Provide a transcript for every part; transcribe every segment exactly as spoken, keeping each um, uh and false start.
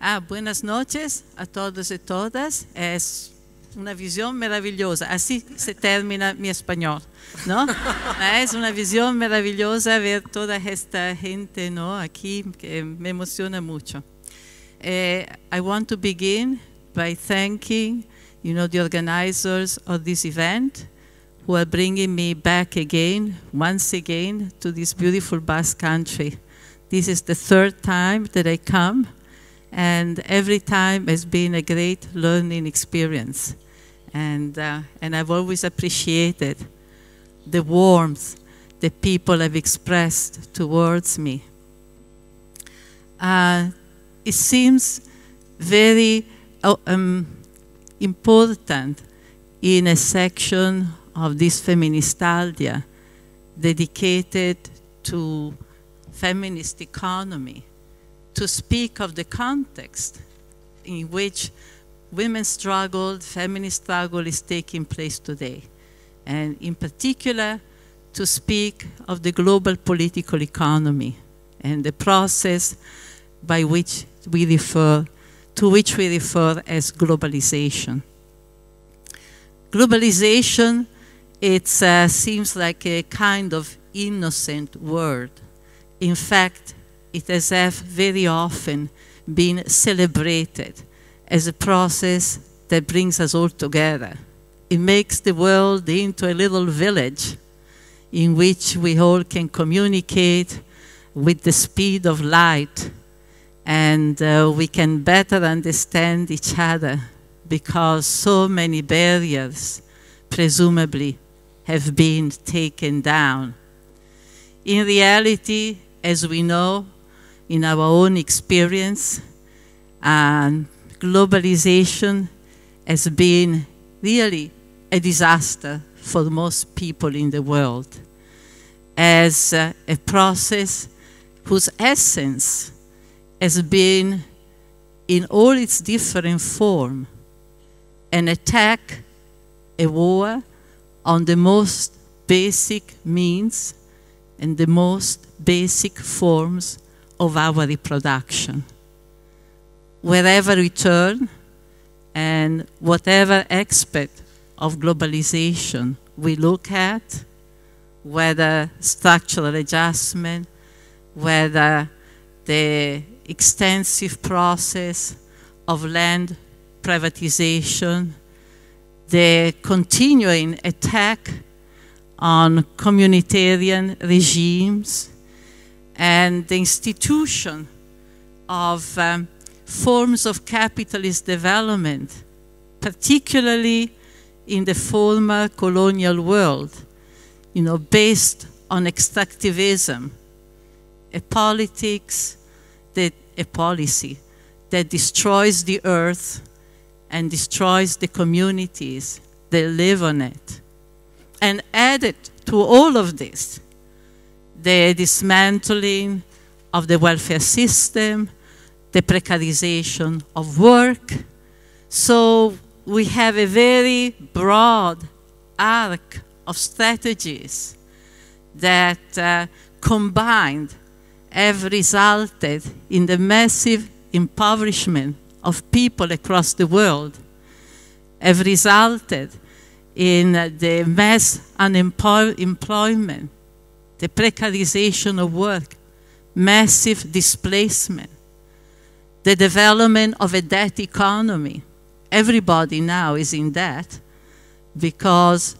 Ah, buenas noches a todos y todas. Es una visión maravillosa. Así se termina mi español, ¿no? Es una visión maravillosa ver toda esta gente, ¿no? Aquí, que me emociona mucho. Uh, I want to begin by thanking, you know, the organizers of this event, who are bringing me back again, once again, to this beautiful Basque country. This is the third time that I come, and every time has been a great learning experience. And, uh, and I've always appreciated the warmth that people have expressed towards me. Uh, It seems very um, important in a section of this Feministaldia dedicated to feminist economy to speak of the context in which women's struggle, feminist struggle is taking place today. And in particular, to speak of the global political economy and the process by which we refer, to which we refer as globalization. Globalization, it uh, seems like a kind of innocent word. In fact, it has very often been celebrated as a process that brings us all together. It makes the world into a little village in which we all can communicate with the speed of light, and uh, we can better understand each other because so many barriers, presumably, have been taken down. In reality, as we know, in our own experience, um, globalization has been really a disaster for most people in the world, as uh, a process whose essence has been, in all its different form, an attack, a war on the most basic means and the most basic forms of our reproduction. Wherever we turn and whatever aspect of globalization we look at, whether structural adjustment, whether the extensive process of land privatization, the continuing attack on communitarian regimes, and the institution of um, forms of capitalist development, particularly in the former colonial world, you know, based on extractivism, a politics, that a policy that destroys the earth and destroys the communities that live on it. And added to all of this, the dismantling of the welfare system, the precarization of work. So we have a very broad arc of strategies that uh, combined have resulted in the massive impoverishment of people across the world, have resulted in the mass unemployment, the precarization of work, massive displacement, the development of a debt economy. Everybody now is in debt because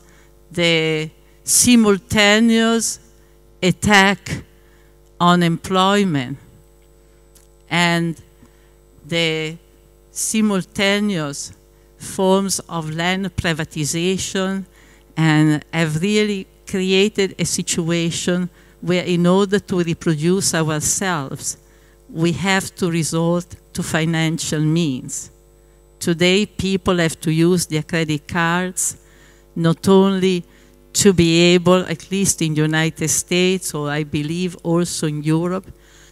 the simultaneous attack on employment and the simultaneous forms of land privatization and have really created a situation where in order to reproduce ourselves, we have to resort to financial means. Today, people have to use their credit cards, not only to be able, at least in the United States, or I believe also in Europe,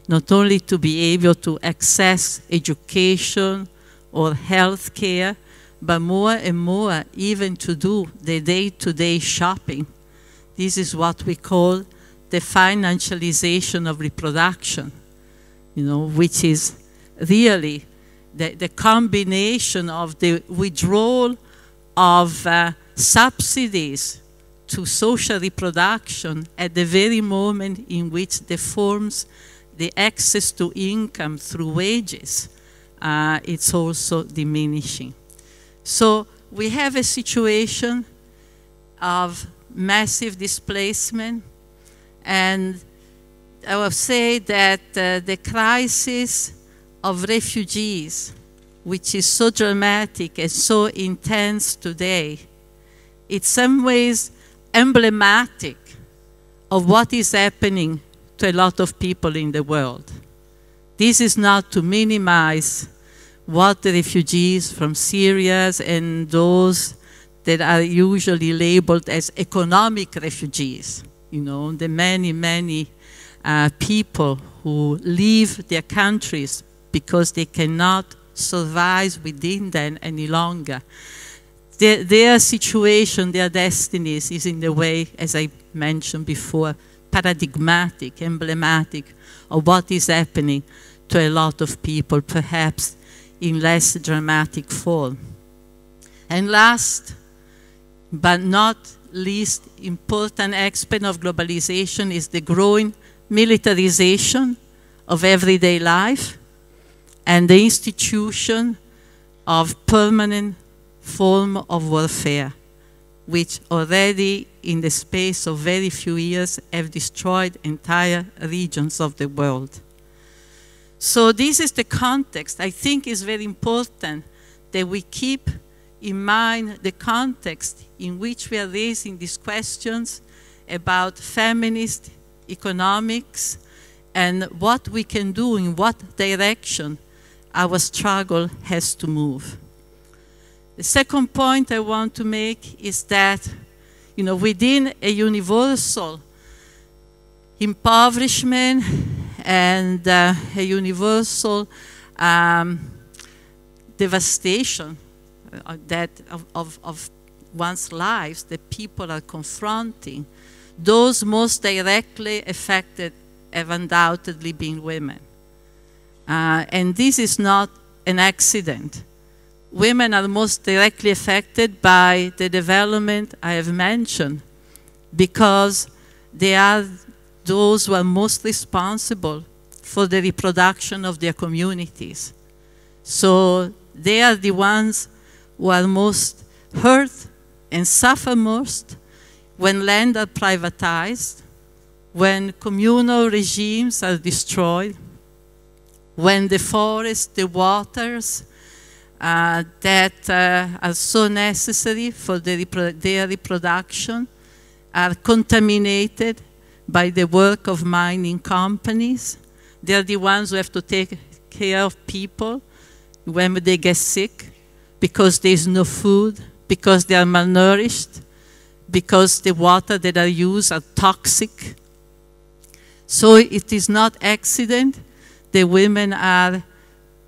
not only to be able to access education or health care, but more and more even to do the day-to-day shopping. This is what we call the financialization of reproduction, you know, which is really the, the combination of the withdrawal of uh, subsidies to social reproduction at the very moment in which the forms, the access to income through wages, uh, it's also diminishing. So we have a situation of massive displacement, and I will say that uh, the crisis of refugees, which is so dramatic and so intense today, in some ways emblematic of what is happening to a lot of people in the world. This is not to minimize what the refugees from Syria and those that are usually labeled as economic refugees, you know, the many, many uh, people who leave their countries because they cannot survive within them any longer. Their, their situation, their destinies is in a way, as I mentioned before, paradigmatic, emblematic of what is happening to a lot of people, perhaps in less dramatic form. And last, but not least important aspect of globalization is the growing militarization of everyday life and the institution of permanent form of warfare, which already in the space of very few years have destroyed entire regions of the world. So this is the context. I think it's very important that we keep in mind the context in which we are raising these questions about feminist economics and what we can do, in what direction our struggle has to move. The second point I want to make is that, you know, within a universal impoverishment and uh, a universal um, devastation that of, of, of one's lives that people are confronting, those most directly affected have undoubtedly been women. Uh, and this is not an accident. Women are most directly affected by the development I have mentioned, because they are those who are most responsible for the reproduction of their communities. So they are the ones who are most hurt and suffer most when land are privatized, when communal regimes are destroyed, when the forests, the waters, Uh, that uh, are so necessary for the repro their reproduction are contaminated by the work of mining companies. They are the ones who have to take care of people when they get sick, because there is no food, because they are malnourished, because the water that are used are toxic. So it is not an accident that women are,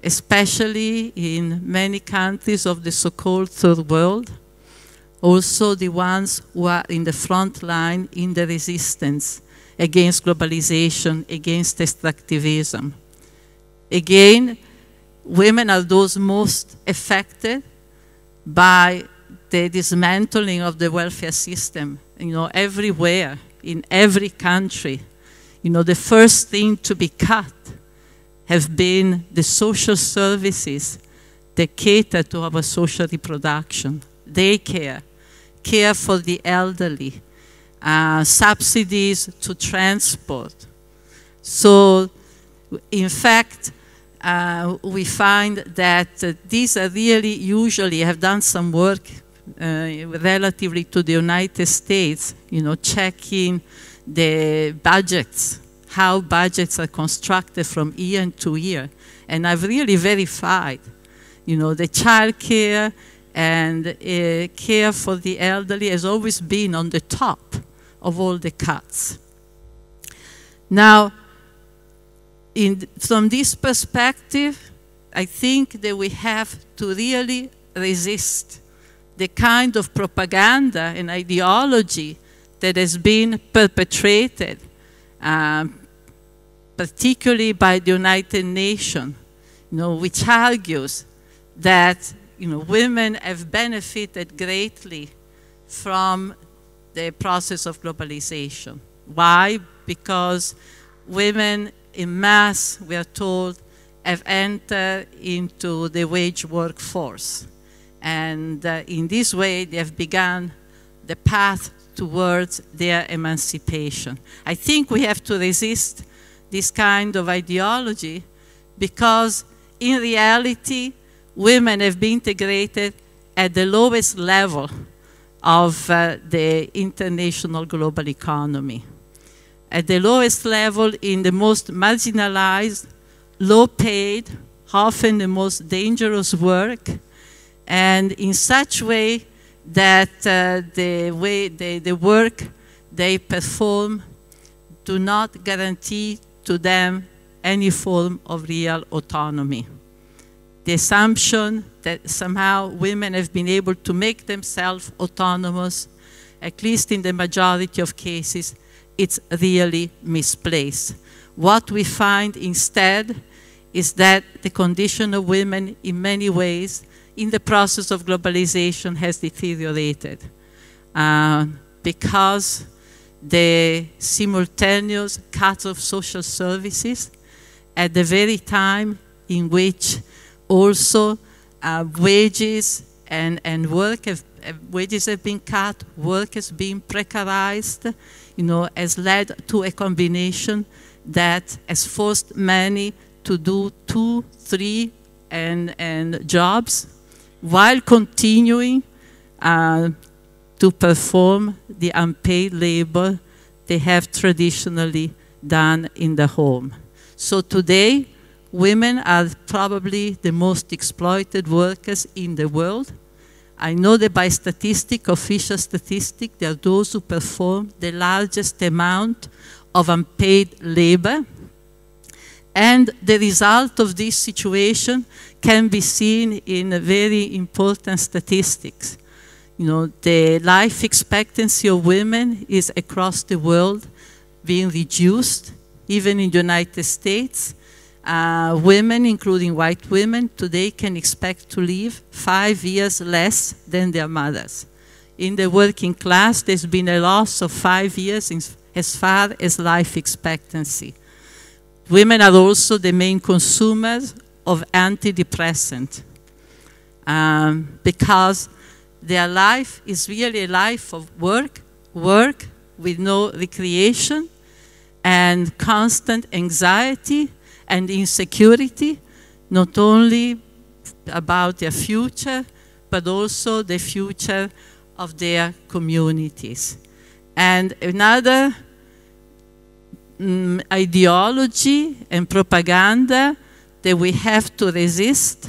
especially in many countries of the so-called third world, also the ones who are in the front line in the resistance against globalization, against extractivism. Again, women are those most affected by the dismantling of the welfare system, you know, everywhere, in every country. You know, the first thing to be cut have been the social services that cater to our social reproduction. Daycare, care for the elderly, uh, subsidies to transport. So, in fact, uh, we find that uh, these are really usually, I have done some work uh, relatively to the United States, you know, checking the budgets, how budgets are constructed from year to year. And I've really verified, you know, the child care and uh, care for the elderly has always been on the top of all the cuts. Now, in, from this perspective, I think that we have to really resist the kind of propaganda and ideology that has been perpetrated Um, particularly by the United Nations, you know, which argues that, you know, women have benefited greatly from the process of globalization. Why? Because women in mass, we are told, have entered into the wage workforce. And uh, in this way, they have begun the path towards their emancipation. I think we have to resist this kind of ideology because, in reality, women have been integrated at the lowest level of uh, the international global economy, at the lowest level in the most marginalized, low-paid, often the most dangerous work, and in such way that uh, the, way they, the work they perform do not guarantee to them any form of real autonomy. The assumption that somehow women have been able to make themselves autonomous, at least in the majority of cases, it's really misplaced. What we find instead is that the condition of women in many ways in the process of globalization has deteriorated uh, because the simultaneous cut of social services at the very time in which also uh, wages and, and work have, uh, wages have been cut, work has been precarized, you know, has led to a combination that has forced many to do two, three and, and jobs while continuing uh, to perform the unpaid labor they have traditionally done in the home. So today, women are probably the most exploited workers in the world. I know that by statistic, official statistic, there are those who perform the largest amount of unpaid labor. And the result of this situation can be seen in very important statistics. You know, the life expectancy of women is across the world being reduced, even in the United States. Uh, women, including white women, today can expect to live five years less than their mothers. In the working class, there's been a loss of five years in, as far as life expectancy. Women are also the main consumers of antidepressants um, because their life is really a life of work, work with no recreation and constant anxiety and insecurity, not only about their future, but also the future of their communities. And another um, ideology and propaganda that we have to resist,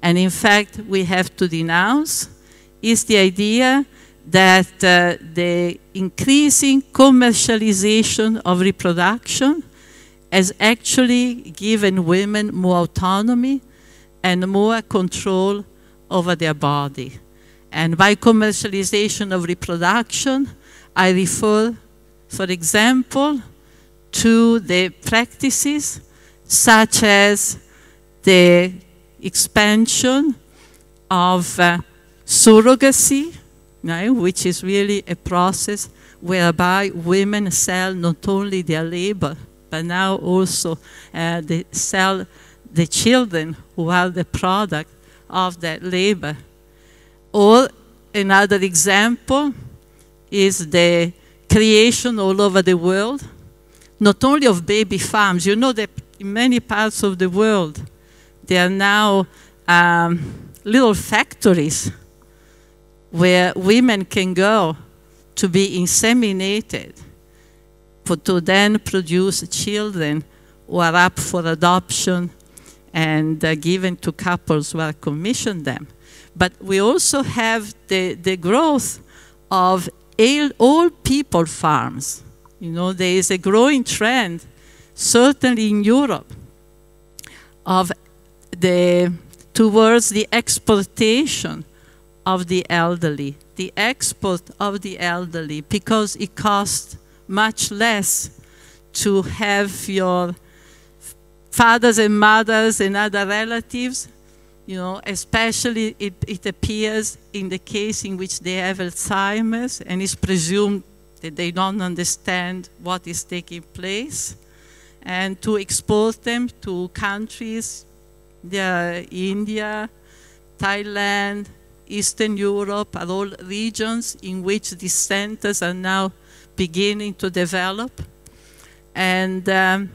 and in fact we have to denounce, is the idea that uh, the increasing commercialization of reproduction has actually given women more autonomy and more control over their body. And by commercialization of reproduction, I refer, for example, to the practices such as the expansion of uh, surrogacy, right, which is really a process whereby women sell not only their labor, but now also uh, they sell the children who are the product of that labor. Or another example is the creation all over the world, not only of baby farms. You know that in many parts of the world, there are now um, little factories where women can go to be inseminated, for to then produce children who are up for adoption and uh, given to couples who are commissioned them. But we also have the, the growth of all people farms. You know, there is a growing trend, certainly in Europe, of the, towards the exportation of the elderly, the export of the elderly, because it costs much less to have your fathers and mothers and other relatives, you know, especially it, it appears in the case in which they have Alzheimer's and it's presumed that they don't understand what is taking place, and to export them to countries, the, India, Thailand, Eastern Europe are all regions in which these centers are now beginning to develop, and um,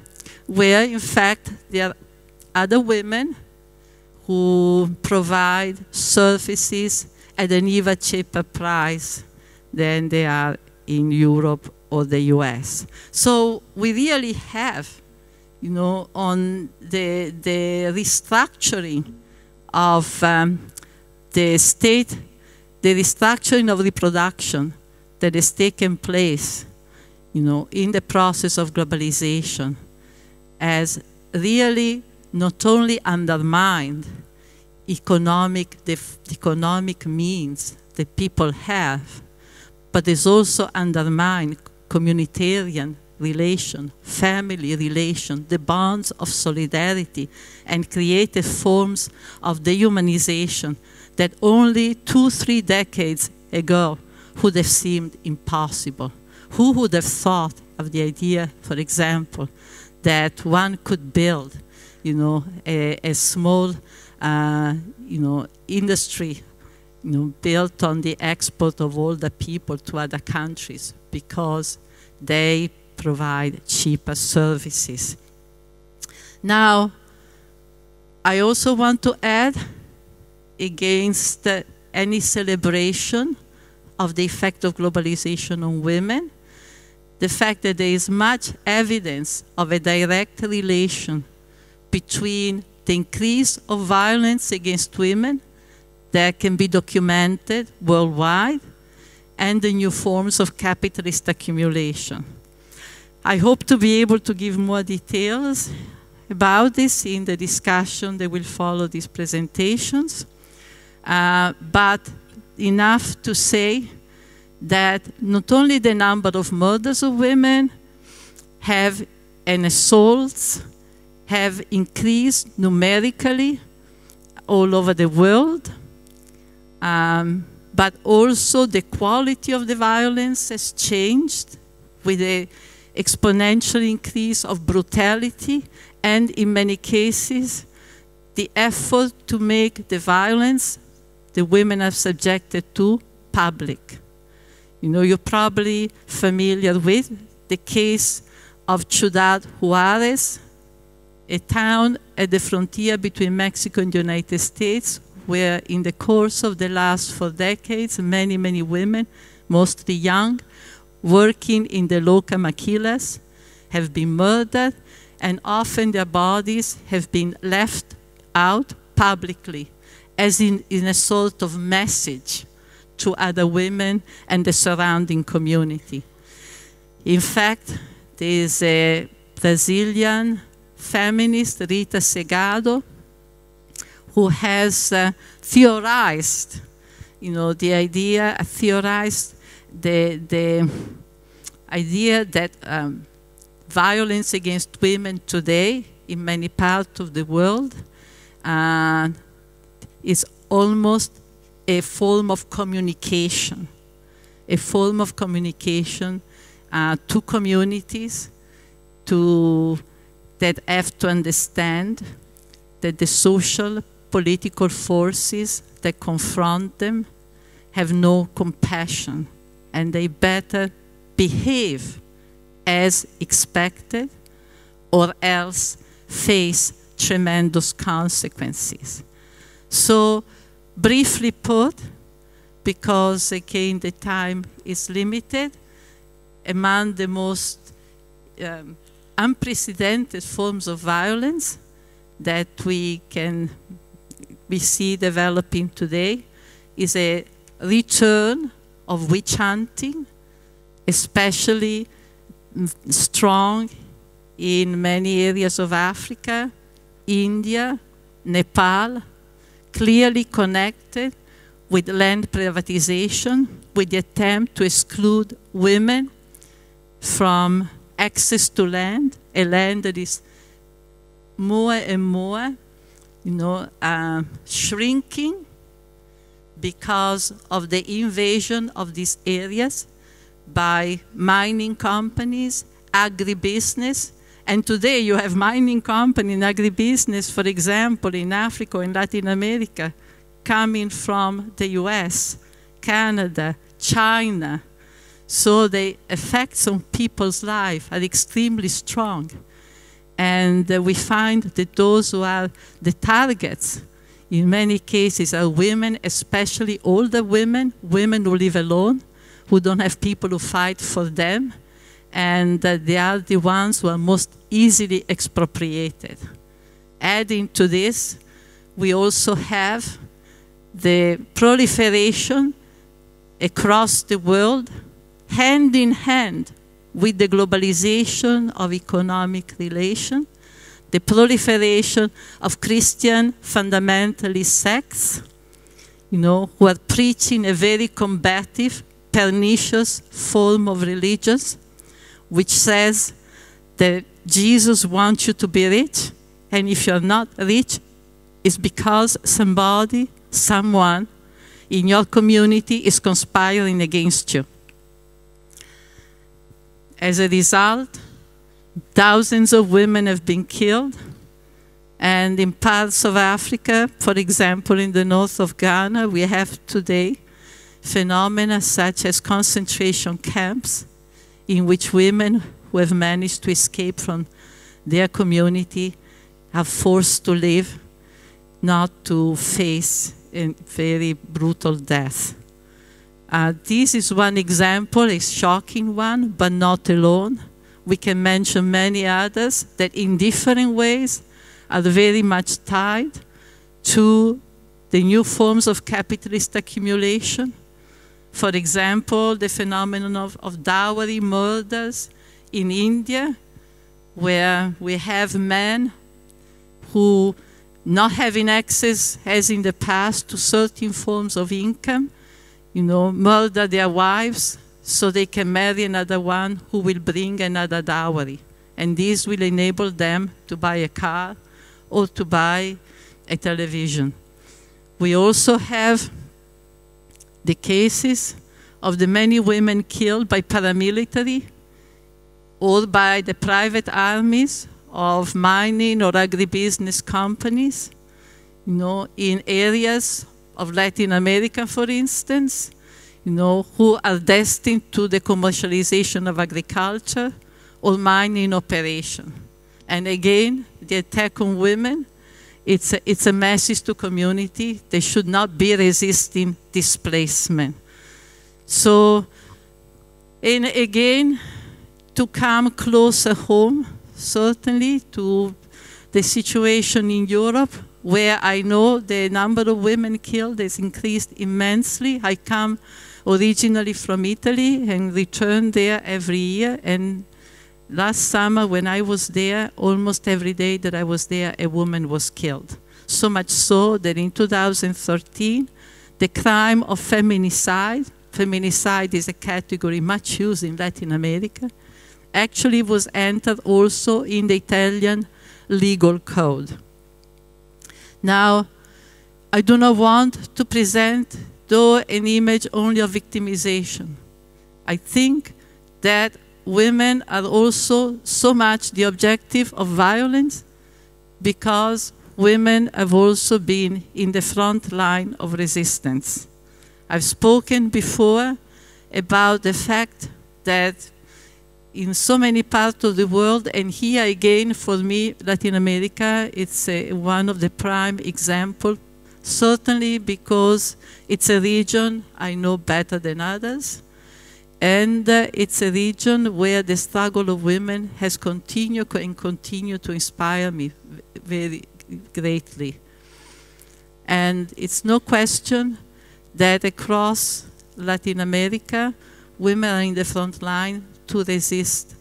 where in fact there are other women who provide services at an even cheaper price than they are in Europe or the U S. So we really have, you know, on the, the restructuring of um, the state, the restructuring of reproduction that has taken place, you know, in the process of globalization has really not only undermined economic, the economic means that people have, but has also undermined communitarian relation, family relation, the bonds of solidarity, and created forms of dehumanization that only two, three decades ago would have seemed impossible. Who would have thought of the idea, for example, that one could build, you know, a, a small, uh, you know, industry, you know, built on the export of older people to other countries because they provide cheaper services. Now, I also want to add against uh, any celebration of the effect of globalization on women, the fact that there is much evidence of a direct relation between the increase of violence against women that can be documented worldwide and the new forms of capitalist accumulation. I hope to be able to give more details about this in the discussion that will follow these presentations, uh, but enough to say that not only the number of murders of women have and assaults have increased numerically all over the world, um, but also the quality of the violence has changed with an exponential increase of brutality, and in many cases the effort to make the violence the women are subjected to public. You know, you're probably familiar with the case of Ciudad Juárez, a town at the frontier between Mexico and the United States, where in the course of the last four decades, many, many women, mostly young, working in the local maquilas, have been murdered, and often their bodies have been left out publicly, as in, in a sort of message to other women and the surrounding community. In fact, there is a Brazilian feminist, Rita Segado, who has uh, theorized, you know, the idea, uh, theorized the, the idea that um, violence against women today in many parts of the world uh, is almost a form of communication, a form of communication uh, to communities to, that have to understand that the social, political forces that confront them have no compassion, and they better behave as expected or else face tremendous consequences. So, briefly put, because again the time is limited, among the most um, unprecedented forms of violence that we can we see developing today is a return of witch hunting, especially strong in many areas of Africa, India, Nepal, clearly connected with land privatization, with the attempt to exclude women from access to land, a land that is more and more, you know, uh, shrinking because of the invasion of these areas by mining companies, agribusiness. And today you have mining company and agribusiness, for example, in Africa and Latin America, coming from the U S, Canada, China. So the effects on people's life are extremely strong. And uh, we find that those who are the targets, in many cases, are women, especially older women, women who live alone, who don't have people who fight for them, and uh, they are the ones who are most easily expropriated. Adding to this, we also have the proliferation across the world, hand in hand with the globalization of economic relations, the proliferation of Christian fundamentalist sects, you know, who are preaching a very combative, pernicious form of religion, which says that Jesus wants you to be rich, and if you're not rich, it's because somebody, someone in your community is conspiring against you. As a result, thousands of women have been killed, and in parts of Africa, for example in the north of Ghana, we have today phenomena such as concentration camps in which women who have managed to escape from their community are forced to live, not to face a very brutal death. Uh, this is one example, a shocking one, but not alone. We can mention many others that in different ways are very much tied to the new forms of capitalist accumulation. For example, the phenomenon of, of dowry murders in India, where we have men who, not having access, as in the past, to certain forms of income, you know, murder their wives so they can marry another one who will bring another dowry. And this will enable them to buy a car or to buy a television. We also have the cases of the many women killed by paramilitary or by the private armies of mining or agribusiness companies, you know, in areas of Latin America, for instance, you know, who are destined to the commercialization of agriculture or mining operation. And again, the attack on women, it's a, it's a message to community. They should not be resisting displacement. So, and again, to come closer home, certainly, to the situation in Europe, where I know the number of women killed has increased immensely. I come originally from Italy and return there every year. And last summer when I was there, almost every day that I was there, a woman was killed. So much so that in two thousand thirteen, the crime of feminicide, feminicide is a category much used in Latin America, actually was entered also in the Italian legal code. Now, I do not want to present, though, an image only of victimization. I think that women are also so much the objective of violence because women have also been in the front line of resistance. I've spoken before about the fact that in so many parts of the world, and here again, for me, Latin America, it's a, one of the prime examples, certainly because it's a region I know better than others, and uh, it's a region where the struggle of women has continued and continued to inspire me very greatly. And it's no question that across Latin America, women are in the front line to resist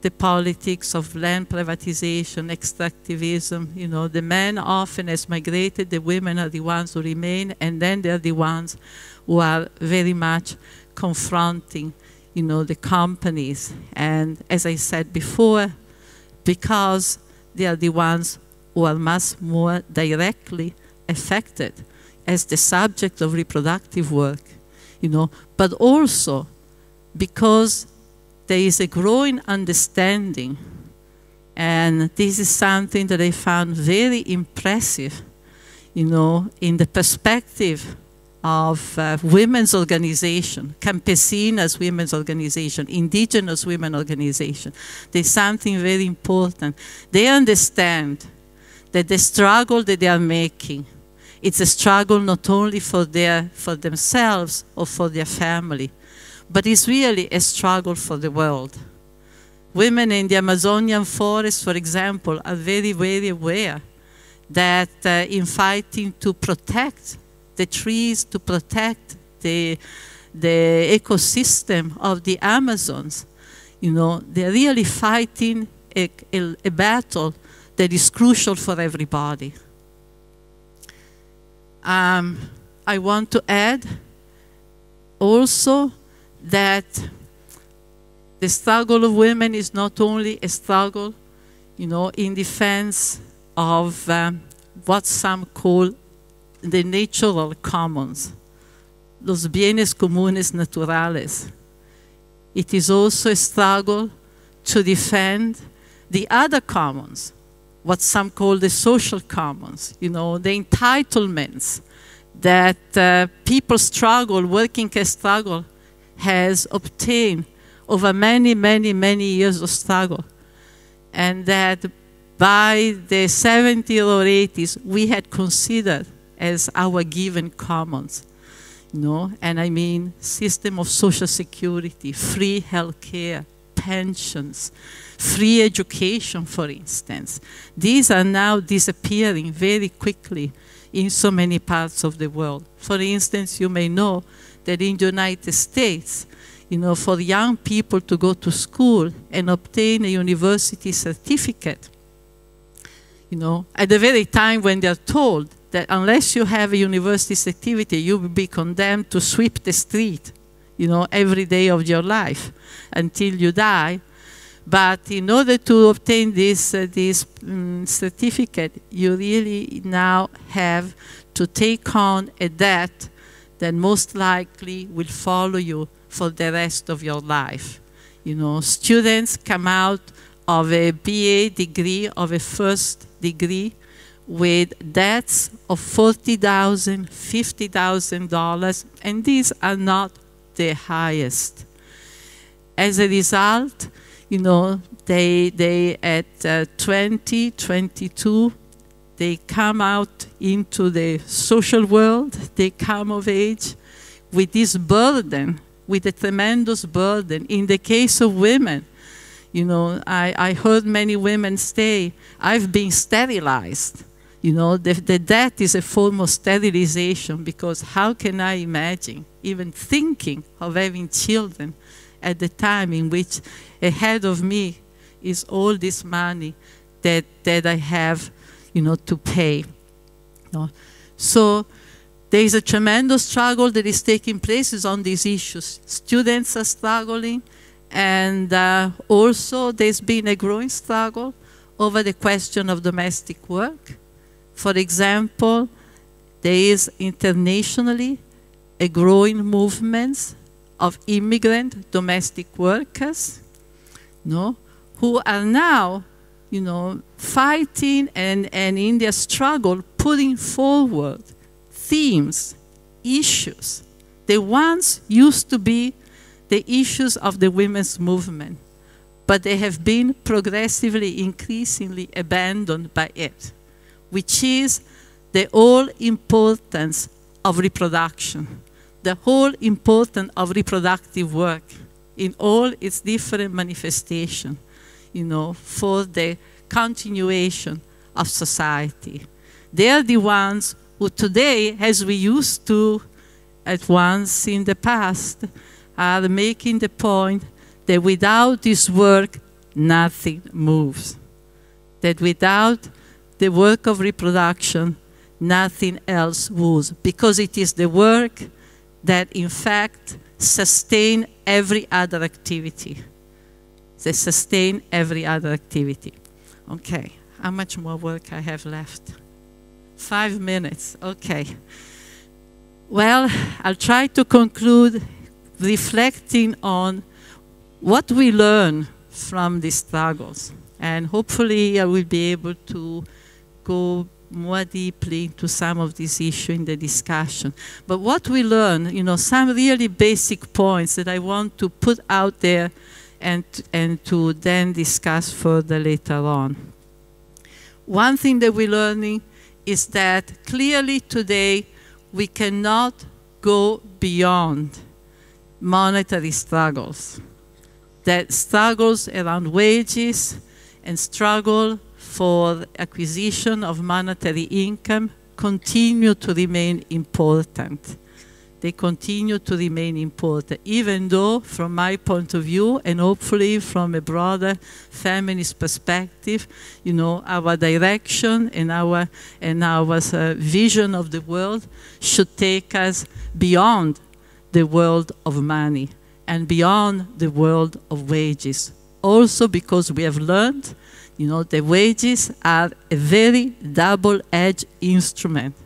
the politics of land privatization, extractivism. You know, the men often has migrated, the women are the ones who remain, and then they're the ones who are very much confronting, you know, the companies. And as I said before, because they are the ones were much more directly affected as the subject of reproductive work, you know, but also because there is a growing understanding, and this is something that I found very impressive, you know, in the perspective of uh, women's organization, campesinas women's organization, indigenous women organization. There's something very important. They understand that the struggle that they are making, it's a struggle not only for, their, for themselves or for their family, but it's really a struggle for the world. Women in the Amazonian forest, for example, are very, very aware that uh, in fighting to protect the trees, to protect the, the ecosystem of the Amazons, you know, they're really fighting a, a, a battle that is crucial for everybody. Um, I want to add also that the struggle of women is not only a struggle, you know, in defense of um, what some call the natural commons, los bienes comunes naturales. It is also a struggle to defend the other commons, what some call the social commons, you know, the entitlements that uh, people struggle, working class struggle has obtained over many, many, many years of struggle. And that by the seventies or eighties, we had considered as our given commons, you know, and I mean system of social security, free healthcare, pensions, free education, for instance. These are now disappearing very quickly in so many parts of the world. For instance, you may know that in the United States, you know, for young people to go to school and obtain a university certificate, you know, at the very time when they're told that unless you have a university certificate, you will be condemned to sweep the street, you know, every day of your life until you die. But in order to obtain this, uh, this um, certificate, you really now have to take on a debt that most likely will follow you for the rest of your life. You know, students come out of a B A degree, of a first degree, with debts of forty thousand dollars, fifty thousand dollars, and these are not the highest. As a result, you know, they, they at uh, twenty, twenty-two, they come out into the social world, they come of age with this burden, with a tremendous burden. In the case of women, you know, I, I heard many women say, I've been sterilized. You know, the, the debt is a form of sterilization, because how can I imagine even thinking of having children at the time in which ahead of me is all this money that, that I have, you know, to pay. You know? So there is a tremendous struggle that is taking place on these issues. Students are struggling, and uh, also there's been a growing struggle over the question of domestic work. For example, there is internationally a growing movement of immigrant domestic workers, you know, who are now, you know, fighting and, and in their struggle putting forward themes, issues that once used to be the issues of the women's movement, but they have been progressively, increasingly abandoned by it, which is the whole importance of reproduction, the whole importance of reproductive work in all its different manifestations, you know, for the continuation of society. They are the ones who today, as we used to at once in the past, are making the point that without this work, nothing moves, that without the work of reproduction, nothing else would, because it is the work that in fact sustain every other activity. They sustain every other activity. Okay, how much more work I have left? Five minutes, okay. Well, I'll try to conclude reflecting on what we learn from these struggles. And hopefully I will be able to go more deeply into some of these issues in the discussion. But what we learn, you know, some really basic points that I want to put out there and, and to then discuss further later on. One thing that we're learning is that clearly today we cannot go beyond monetary struggles. That struggles around wages and struggle for acquisition of monetary income continue to remain important. They continue to remain important, even though from my point of view, and hopefully from a broader feminist perspective, you know, our direction and our, and our uh, vision of the world should take us beyond the world of money and beyond the world of wages. Also because we have learned, you know, the wages are a very double-edged instrument,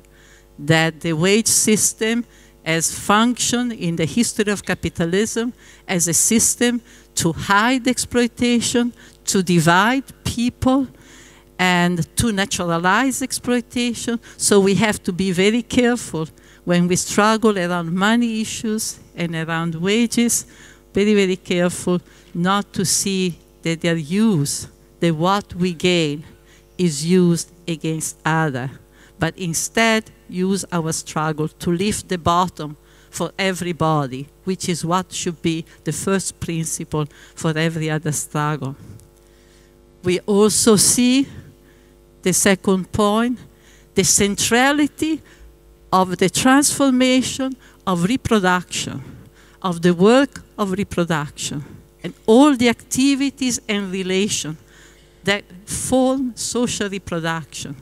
that the wage system has functioned in the history of capitalism as a system to hide exploitation, to divide people, and to naturalize exploitation. So we have to be very careful when we struggle around money issues and around wages, very, very careful not to see that their use, that what we gain, is used against others, but instead use our struggle to lift the bottom for everybody, which is what should be the first principle for every other struggle. We also see, the second point, the centrality of the transformation of reproduction, of the work of reproduction, and all the activities and relations that form social reproduction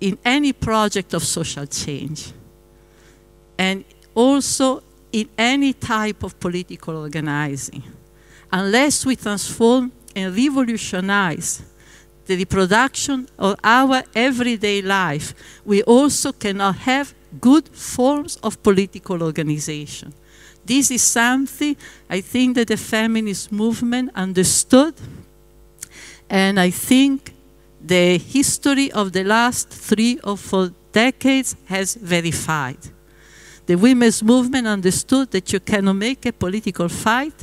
in any project of social change, and also in any type of political organizing. Unless we transform and revolutionize the reproduction of our everyday life, we also cannot have good forms of political organization. This is something I think that the feminist movement understood, and I think the history of the last three or four decades has verified. The women's movement understood that you cannot make a political fight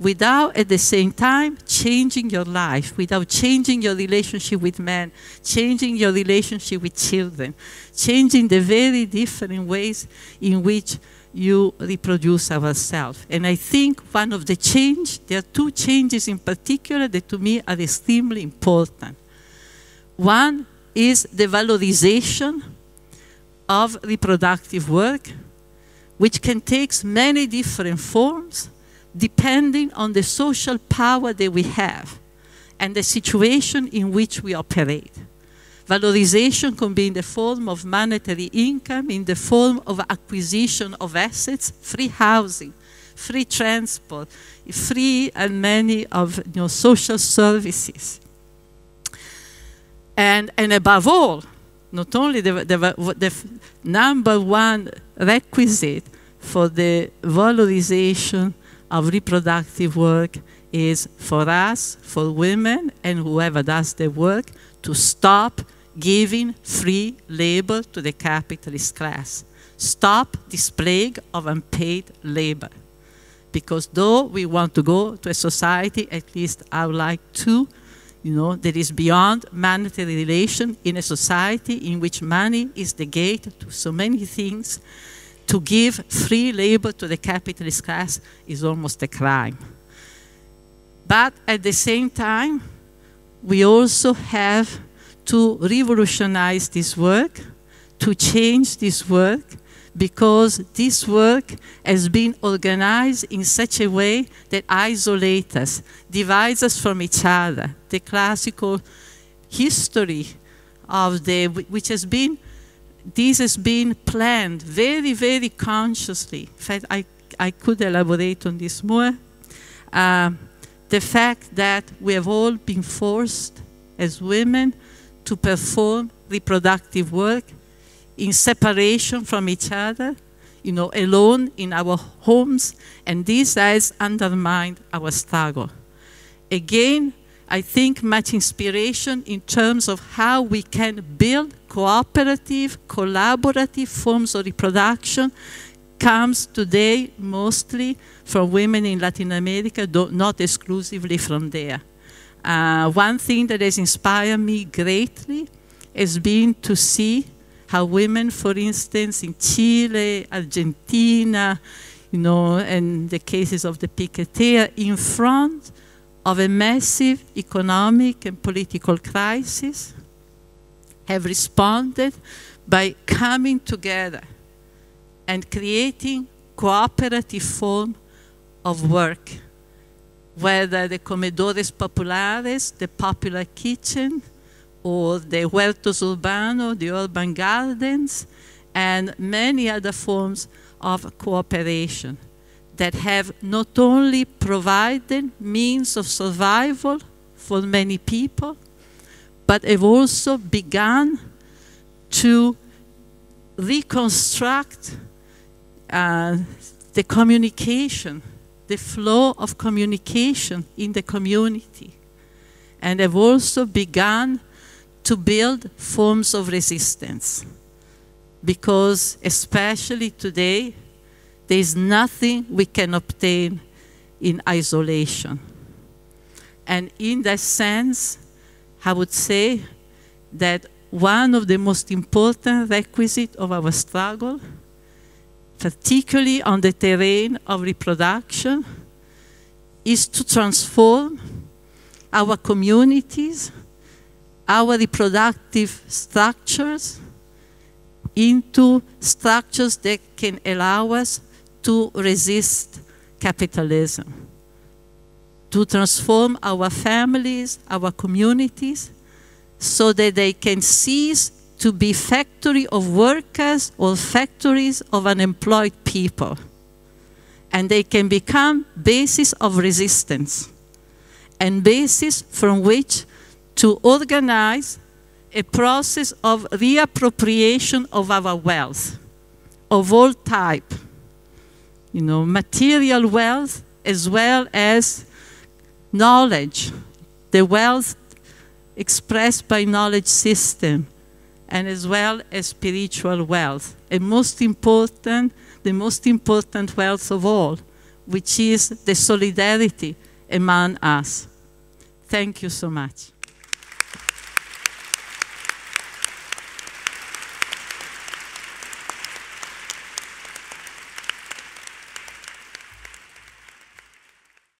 without at the same time changing your life, without changing your relationship with men, changing your relationship with children, changing the very different ways in which you reproduce ourselves. And I think one of the changes, there are two changes in particular that to me are extremely important. One is the valorization of reproductive work, which can take many different forms depending on the social power that we have and the situation in which we operate. Valorization can be in the form of monetary income, in the form of acquisition of assets, free housing, free transport, free and many of you know, social services. And, and above all, not only the, the, the number one requisite for the valorization of reproductive work is for us, for women, and whoever does the work, to stop giving free labor to the capitalist class. Stop this plague of unpaid labor. Because though we want to go to a society, at least I would like to, you know, that is beyond monetary relation, in a society in which money is the gate to so many things, to give free labor to the capitalist class is almost a crime. But at the same time, we also have to revolutionize this work, to change this work, because this work has been organized in such a way that isolates us, divides us from each other. The classical history of the, which has been, this has been planned very, very consciously. In fact, I, I could elaborate on this more. Um, the fact that we have all been forced as women to perform reproductive work in separation from each other, you know, alone in our homes, and this has undermined our struggle. Again, I think much inspiration in terms of how we can build cooperative, collaborative forms of reproduction comes today mostly from women in Latin America, though not exclusively from there. Uh, one thing that has inspired me greatly has been to see how women, for instance, in Chile, Argentina, you know, and the cases of the Piqueteras, in front of a massive economic and political crisis, have responded by coming together and creating cooperative form of work, whether the comedores populares, the popular kitchen, or the huertos urbanos, the urban gardens, and many other forms of cooperation that have not only provided means of survival for many people, but have also begun to reconstruct uh, the communication, the flow of communication in the community, and have also begun to build forms of resistance. Because especially today, there is nothing we can obtain in isolation. And in that sense, I would say that one of the most important requisites of our struggle, particularly on the terrain of reproduction, is to transform our communities, our reproductive structures, into structures that can allow us to resist capitalism, to transform our families, our communities, so that they can cease to be factory of workers or factories of unemployed people. And they can become bases of resistance and bases from which to organize a process of reappropriation of our wealth, of all type, you know, material wealth as well as knowledge, the wealth expressed by knowledge system, and as well as spiritual wealth, and most important, the most important wealth of all, which is the solidarity among us. Thank you so much.